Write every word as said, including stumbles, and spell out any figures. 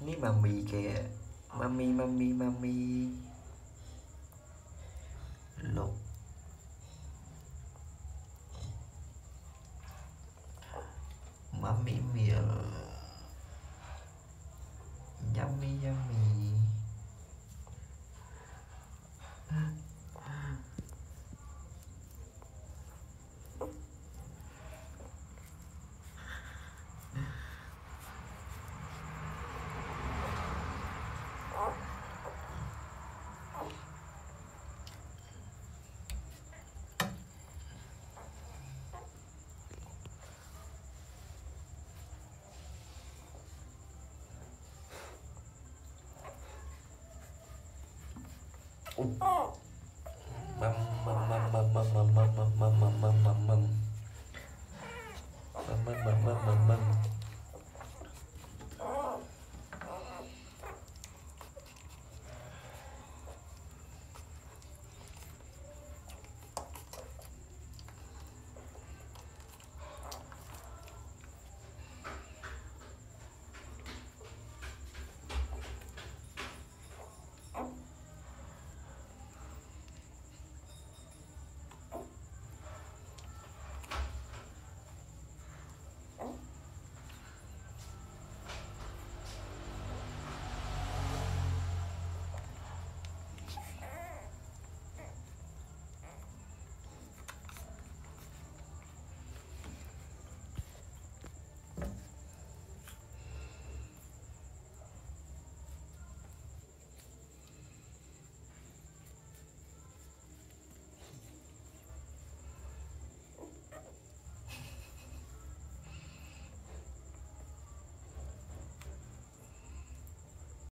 Ní mami kìa. Mami mami mami. Lục. Mami mia. Yummy yummy. Mama mama mama mama mama mama mama.